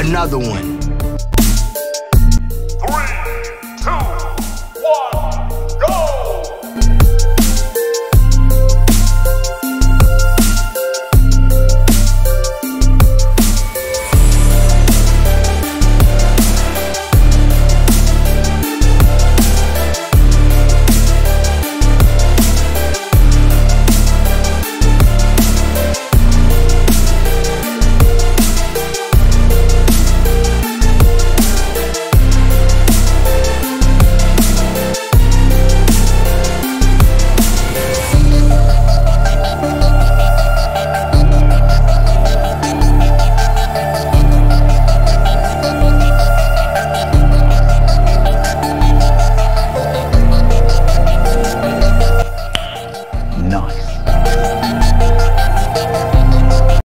another one. 3, 2, 1, go! Nice.